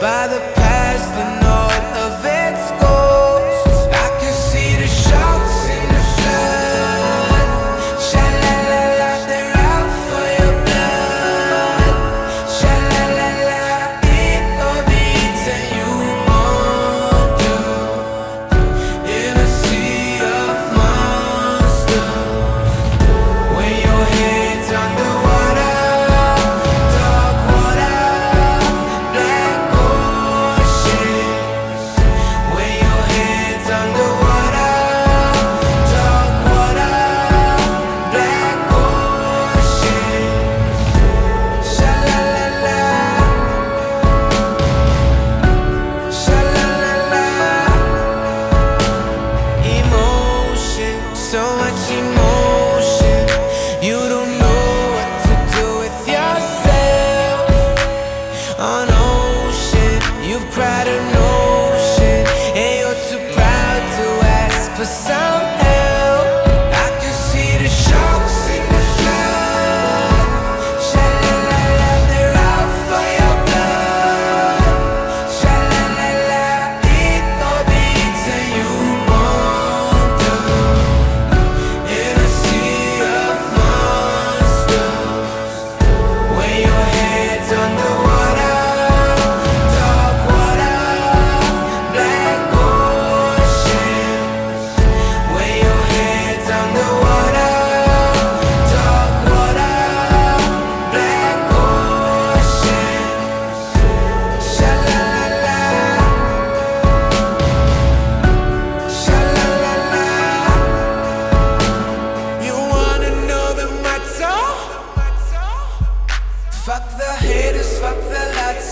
by the past and all of its ghosts. I can see the sharks in the flood. Sha-la-la-la, they're out for your blood. Sha-la-la-la, it all beats and you wander in a sea of monsters. When your head's underwater, you